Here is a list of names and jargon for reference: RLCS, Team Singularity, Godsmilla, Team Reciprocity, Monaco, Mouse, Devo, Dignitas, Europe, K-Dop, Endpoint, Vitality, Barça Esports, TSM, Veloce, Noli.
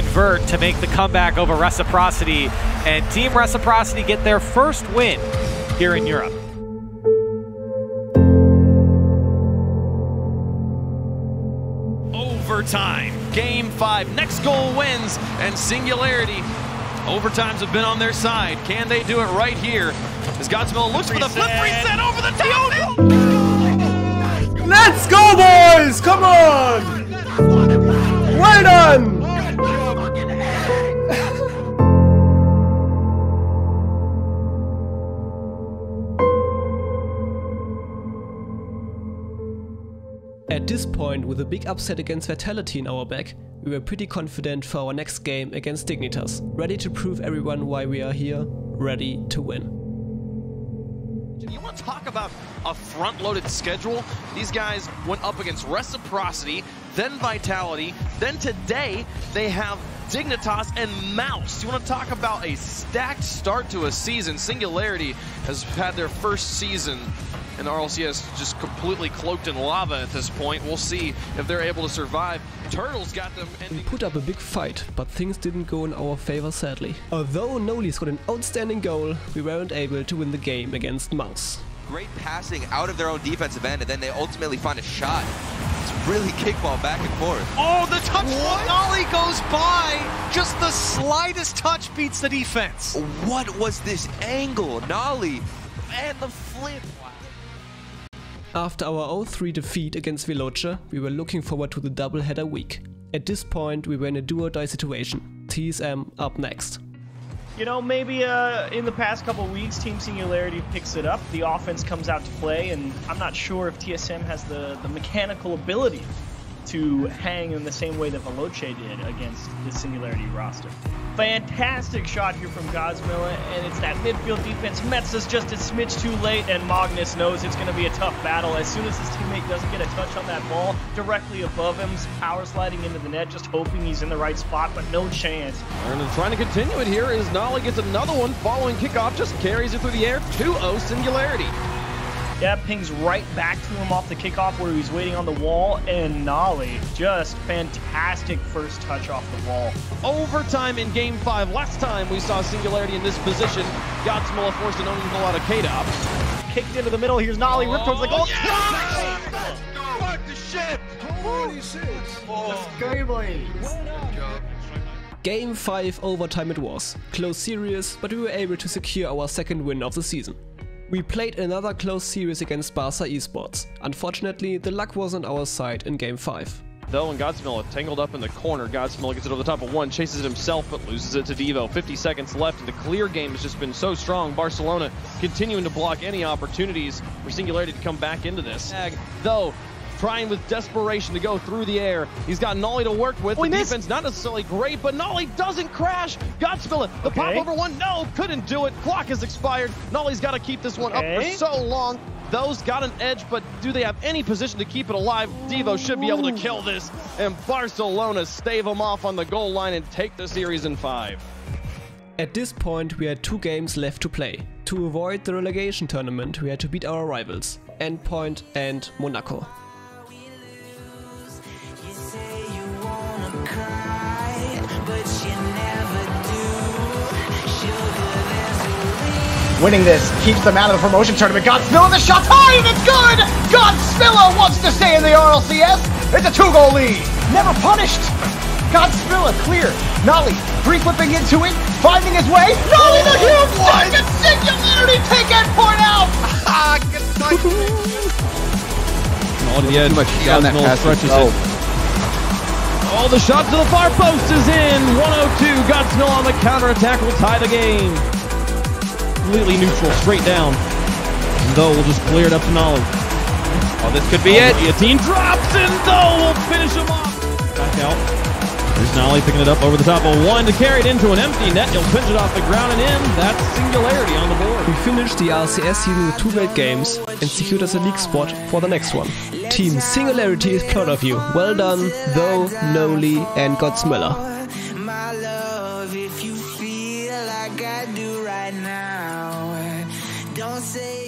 convert to make the comeback over Reciprocity, and Team Reciprocity get their first win here in Europe. Overtime, game 5, next goal wins, and Singularity, overtimes have been on their side. Can they do it right here? As Godsmill looks for the flip reset over the top. Let's go, boys! Come on! Right on! At this point, with a big upset against Vitality in our back, we were pretty confident for our next game against Dignitas, ready to prove everyone why we are here, ready to win. You want to talk about a front-loaded schedule? These guys went up against Reciprocity, then Vitality, then today they have Dignitas and Mouse. You want to talk about a stacked start to a season? Singularity has had their first season and the RLCS just completely cloaked in lava at this point. We'll see if they're able to survive. Turtles got them. We put up a big fight, but things didn't go in our favor, sadly. Although Noli scored an outstanding goal, we weren't able to win the game against Mouse. Great passing out of their own defensive end, and then they ultimately find a shot. It's really kickball back and forth. Oh, the touch from Noli goes by. Just the slightest touch beats the defense. What was this angle? Noli and the flip. After our 0-3 defeat against Veloce, we were looking forward to the doubleheader week. At this point, we were in a do-or-die situation. TSM up next. You know, maybe in the past couple of weeks, Team Singularity picks it up. The offense comes out to play, and I'm not sure if TSM has the mechanical ability to hang in the same way that Veloce did against the Singularity roster. Fantastic shot here from Godsmilla, and it's that midfield defense. Metz is just a smidge too late, and Magnus knows it's going to be a tough battle. As soon as his teammate doesn't get a touch on that ball, directly above him, power sliding into the net, just hoping he's in the right spot, but no chance. And trying to continue it here is Noli gets another one following kickoff, just carries it through the air, 2-0 Singularity. Yeah, pings right back to him off the kickoff where he's waiting on the wall, and Noli, just fantastic first touch off the wall. Overtime in Game 5. Last time we saw Singularity in this position, Godsmilla forced an own goal out of K-Dop. Kicked into the middle, here's Noli, ripped towards the goal. Yes! Let's go! Fuck the ship! Let's go, boys! Game 5 overtime it was. Close series, but we were able to secure our second win of the season. We played another close series against Barça Esports. Unfortunately, the luck wasn't on our side in Game 5. Though and Godsmill tangled up in the corner. Godsmill gets it over the top of one, chases it himself, but loses it to Devo. 50 seconds left, and the clear game has just been so strong. Barcelona continuing to block any opportunities for Singularity to come back into this. Though, trying with desperation to go through the air. He's got Noli to work with. The defense not necessarily great, but Noli doesn't crash. Godsmill, the pop over one, no, couldn't do it. Clock is expired. Nolly's got to keep this one up for so long. Those got an edge, but do they have any position to keep it alive? Devo should be able to kill this, and Barcelona stave him off on the goal line and take the series in 5. At this point, we had 2 games left to play. To avoid the relegation tournament, we had to beat our rivals, Endpoint and Monaco. Winning this keeps them out of the promotion tournament. Godsmilla, the shot's high and it's good! Godsmilla wants to stay in the RLCS. It's a 2-goal lead. Never punished. Godsmilla clear. Noli free-flipping into it, finding his way. Noli the huge stick and Singularity take Endpoint out! Ah, good night. On the edge, Godsmilla stretches it. Oh, the shot to the far post is in. 102. Godsmill on the counterattack will tie the game. Completely neutral, straight down. And Though will just clear it up to Noli. Oh, this could be it. Guillotine drops, and Though will finish him off. Back out. There's Noli picking it up over the top of one to carry it into an empty net. He'll pinch it off the ground and in. That's Singularity on the board. We finished the RLCS season with 2 great games and secured us a league spot for the next one. Team Singularity is proud of you. Well done, Though, Noli, and Godsmilla. My love, if you feel like I do right now, don't say